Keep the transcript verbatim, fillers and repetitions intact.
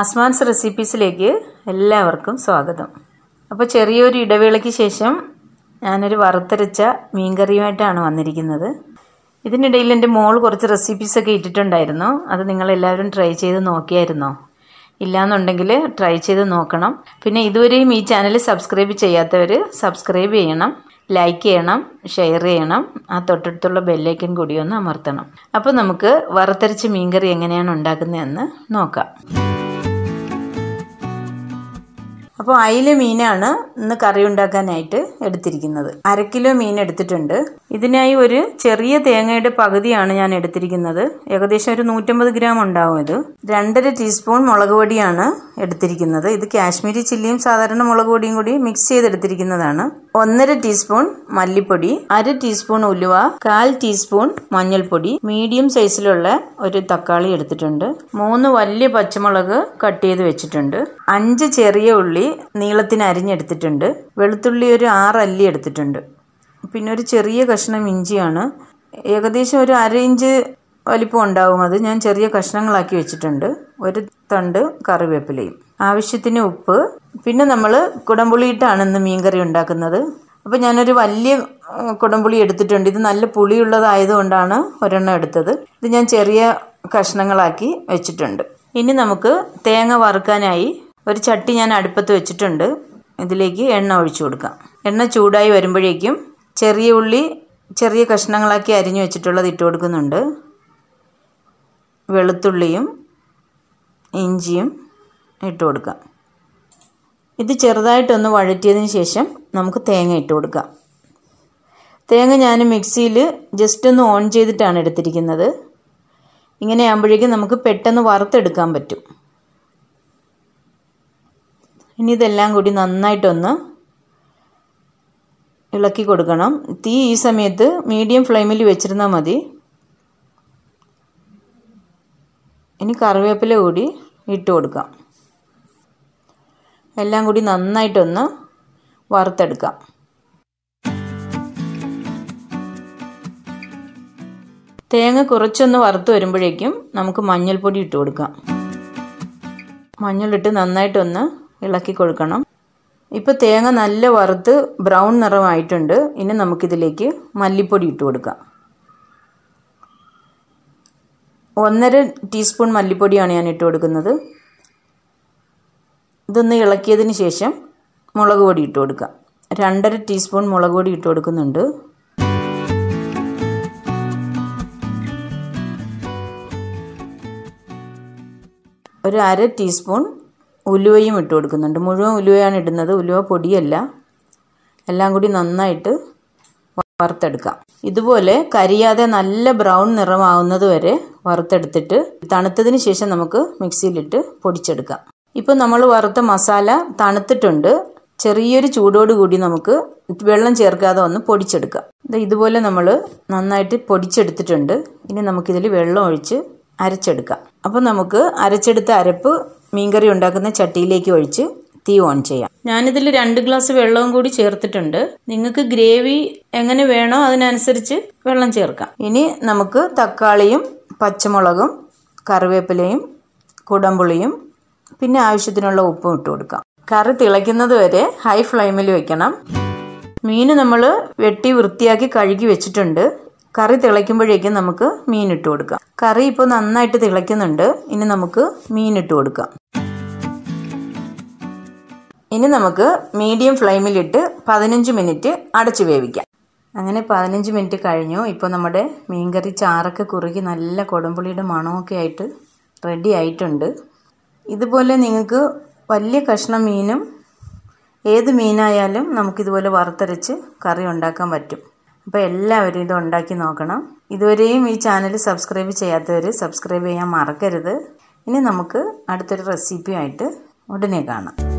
Azman's Recipes ലേക്ക് എല്ലാവർക്കും സ്വാഗതം. അപ്പോൾ ചെറിയൊരു ഇടവേളയ്ക്ക് ശേഷം ഞാനൊരു വറുത്തരച്ച മീൻ കറിയുമായിട്ടാണ് വന്നിരിക്കുന്നത്. ഇതിനിടയിൽ എൻ്റെ മോൾ കുറച്ച് റെസിപ്പീസ് ഒക്കെ ഇട്ടിട്ടുണ്ടായിരുന്നു. അത് നിങ്ങൾ എല്ലാവരും ട്രൈ ചെയ്ത് നോക്കിയായിരുന്നോ? ഇല്ലാന്നുണ്ടെങ്കിൽ ട്രൈ ചെയ്ത് നോക്കണം. പിന്നെ ഇതുവരെയും ഈ ചാനൽ സബ്സ്ക്രൈബ് ചെയ്യാത്തവർ സബ്സ്ക്രൈബ് ചെയ്യണം, ലൈക്ക് ചെയ്യണം, ഷെയർ ചെയ്യണം, ആ തൊട്ടടുത്തുള്ള ബെല്ലൈക്കൻ കൂടി ഒന്ന് അമർത്തണം. അപ്പോൾ നമുക്ക് വറുത്തരച്ച മീൻ കറി എങ്ങനെയാണ് ഉണ്ടാക്കുന്നതെന്ന് നോക്കാം. അപ്പോൾ അയില മീനാണ് ഇന്ന് കറി ഉണ്ടാക്കാനായിട്ട് എടുത്തിരിക്കുന്നത്. അര കിലോ മീൻ എടുത്തിട്ടുണ്ട്. ഇതിനായി ഒരു ചെറിയ തേങ്ങയുടെ പകുതിയാണ് ഞാൻ എടുത്തിരിക്കുന്നത്. ഏകദേശം ഒരു നൂറ്റമ്പത് ഗ്രാം ഉണ്ടാവും ഇത്. രണ്ടര ടീസ്പൂൺ മുളക് പൊടിയാണ് എടുത്തിരിക്കുന്നത്. ഇത് കാശ്മീരി ചില്ലിയും സാധാരണ മുളക് പൊടിയും കൂടി മിക്സ് ചെയ്തെടുത്തിരിക്കുന്നതാണ്. ഒന്നര ടീസ്പൂൺ മല്ലിപ്പൊടി, അര ടീസ്പൂൺ ഉലുവ, കാൽ ടീസ്പൂൺ മഞ്ഞൾപ്പൊടി, മീഡിയം സൈസിലുള്ള ഒരു തക്കാളി എടുത്തിട്ടുണ്ട്, മൂന്ന് വലിയ പച്ചമുളക് കട്ട് ചെയ്ത് വെച്ചിട്ടുണ്ട്, അഞ്ച് ചെറിയ ഉള്ളി നീളത്തിന് അരിഞ്ഞെടുത്തിട്ടുണ്ട്, വെളുത്തുള്ളി ഒരു ആറ് അല്ലി എടുത്തിട്ടുണ്ട്, പിന്നെ ഒരു ചെറിയ കഷ്ണം ഇഞ്ചിയാണ്. ഏകദേശം ഒരു അര ഇഞ്ച് വലിപ്പം ഉണ്ടാവും. അത് ഞാൻ ചെറിയ കഷ്ണങ്ങളാക്കി വെച്ചിട്ടുണ്ട്. ഒരു തണ്ട് കറിവേപ്പിലയും, ആവശ്യത്തിന് ഉപ്പ്. പിന്നെ നമ്മൾ കുടംപുളിയിട്ടാണ് ഇന്ന് മീൻകറി ഉണ്ടാക്കുന്നത്. അപ്പോൾ ഞാനൊരു വലിയ കുടംപുളി എടുത്തിട്ടുണ്ട്. ഇത് നല്ല പുളിയുള്ളതായതുകൊണ്ടാണ് ഒരെണ്ണം എടുത്തത്. ഇത് ഞാൻ ചെറിയ കഷ്ണങ്ങളാക്കി വെച്ചിട്ടുണ്ട്. ഇനി നമുക്ക് തേങ്ങ വറുക്കാനായി ഒരു ചട്ടി ഞാൻ അടുപ്പത്ത് വെച്ചിട്ടുണ്ട്. ഇതിലേക്ക് എണ്ണ ഒഴിച്ചു കൊടുക്കാം. എണ്ണ ചൂടായി വരുമ്പോഴേക്കും ചെറിയ ഉള്ളി ചെറിയ കഷ്ണങ്ങളാക്കി അരിഞ്ഞു വെച്ചിട്ടുള്ളത് ഇട്ട് കൊടുക്കുന്നുണ്ട്. വെളുത്തുള്ളിയും ഇഞ്ചിയും ഇട്ട് കൊടുക്കാം. ഇത് ചെറുതായിട്ടൊന്ന് വഴറ്റിയതിന് ശേഷം നമുക്ക് തേങ്ങ ഇട്ട് കൊടുക്കാം. തേങ്ങ ഞാൻ മിക്സിയിൽ ജസ്റ്റ് ഒന്ന് ഓൺ ചെയ്തിട്ടാണ് എടുത്തിരിക്കുന്നത്. ഇങ്ങനെയാകുമ്പോഴേക്കും നമുക്ക് പെട്ടെന്ന് വറുത്തെടുക്കാൻ പറ്റും. ഇനി ഇതെല്ലാം കൂടി നന്നായിട്ടൊന്ന് ഇളക്കി കൊടുക്കണം. തീ ഈ സമയത്ത് മീഡിയം ഫ്ലെയിമിൽ വെച്ചിരുന്നാൽ മതി. ഇനി കറിവേപ്പില കൂടി ഇട്ട് കൊടുക്കാം. എല്ലാം കൂടി നന്നായിട്ടൊന്ന് വറുത്തെടുക്കാം. തേങ്ങ കുറച്ചൊന്ന് വറുത്ത് വരുമ്പോഴേക്കും നമുക്ക് മഞ്ഞൾപ്പൊടി ഇട്ട് കൊടുക്കാം. മഞ്ഞളിട്ട് നന്നായിട്ടൊന്ന് ഇളക്കി കൊടുക്കണം. ഇപ്പോൾ തേങ്ങ നല്ല വറുത്ത് ബ്രൗൺ നിറമായിട്ടുണ്ട്. ഇനി നമുക്കിതിലേക്ക് മല്ലിപ്പൊടി ഇട്ട് കൊടുക്കാം. ഒന്നര ടീസ്പൂൺ മല്ലിപ്പൊടിയാണ് ഞാൻ ഇട്ട് കൊടുക്കുന്നത്. ഇതൊന്ന് ഇളക്കിയതിന് ശേഷം മുളക് പൊടി ഇട്ട് കൊടുക്കാം. രണ്ടര ടീസ്പൂൺ മുളക് പൊടി ഇട്ട് കൊടുക്കുന്നുണ്ട്. ഒരു അര ടീസ്പൂൺ ഉലുവയും ഇട്ട് കൊടുക്കുന്നുണ്ട്. മുഴുവൻ ഉലുവയാണ് ഇടുന്നത്, ഉലുവ പൊടിയല്ല. എല്ലാം കൂടി നന്നായിട്ട് വറുത്തെടുക്കാം. ഇതുപോലെ കരിയാതെ നല്ല ബ്രൗൺ നിറമാവുന്നത് വരെ വറുത്തെടുത്തിട്ട് തണുത്തതിന് ശേഷം നമുക്ക് മിക്സിയിലിട്ട് പൊടിച്ചെടുക്കാം. ഇപ്പോൾ നമ്മൾ വറുത്ത മസാല തണുത്തിട്ടുണ്ട്. ചെറിയൊരു ചൂടോടുകൂടി നമുക്ക് വെള്ളം ചേർക്കാതെ ഒന്ന് പൊടിച്ചെടുക്കാം. ഇതുപോലെ നമ്മൾ നന്നായിട്ട് പൊടിച്ചെടുത്തിട്ടുണ്ട്. ഇനി നമുക്കിതിൽ വെള്ളം ഒഴിച്ച് അരച്ചെടുക്കാം. അപ്പോൾ നമുക്ക് അരച്ചെടുത്ത അരപ്പ് മീൻകറി ഉണ്ടാക്കുന്ന ചട്ടിയിലേക്ക് ഒഴിച്ച് തീ ഓൺ ചെയ്യാം. ഞാനിതിൽ രണ്ട് ഗ്ലാസ് വെള്ളവും കൂടി ചേർത്തിട്ടുണ്ട്. നിങ്ങൾക്ക് ഗ്രേവി എങ്ങനെ വേണോ അതിനനുസരിച്ച് വെള്ളം ചേർക്കാം. ഇനി നമുക്ക് തക്കാളിയും പച്ചമുളകും കറിവേപ്പിലയും കുടംപുളിയും പിന്നെ ആവശ്യത്തിനുള്ള ഉപ്പും ഇട്ട് കൊടുക്കാം. കറി തിളയ്ക്കുന്നത് വരെ ഹൈ ഫ്ലെയിമിൽ വെക്കണം. മീൻ നമ്മൾ വെട്ടി വൃത്തിയാക്കി കഴുകി വെച്ചിട്ടുണ്ട്. കറി തിളയ്ക്കുമ്പോഴേക്കും നമുക്ക് മീൻ ഇട്ട് കൊടുക്കാം. കറി ഇപ്പോൾ നന്നായിട്ട് തിളയ്ക്കുന്നുണ്ട്. ഇനി നമുക്ക് മീൻ ഇട്ട് കൊടുക്കാം. ഇനി നമുക്ക് മീഡിയം ഫ്ലെയിമിലിട്ട് പതിനഞ്ച് മിനിറ്റ് അടച്ചു വേവിക്കാം. അങ്ങനെ പതിനഞ്ച് മിനിറ്റ് കഴിഞ്ഞു. ഇപ്പോൾ നമ്മുടെ മീൻകറി ചാറൊക്കെ കുറുകി നല്ല കുടംപുളിയുടെ മണമൊക്കെ ആയിട്ട് റെഡി ആയിട്ടുണ്ട്. ഇതുപോലെ നിങ്ങൾക്ക് വലിയ കഷ്ണം മീനും ഏത് മീനായാലും നമുക്കിതുപോലെ വറുത്തരച്ച് കറി ഉണ്ടാക്കാൻ പറ്റും. അപ്പോൾ എല്ലാവരും ഇത് ഉണ്ടാക്കി നോക്കണം. ഇതുവരെയും ഈ ചാനൽ സബ്സ്ക്രൈബ് ചെയ്യാത്തവർ സബ്സ്ക്രൈബ് ചെയ്യാൻ മറക്കരുത്. ഇനി നമുക്ക് അടുത്തൊരു റെസിപ്പിയായിട്ട് ഉടനെ കാണാം.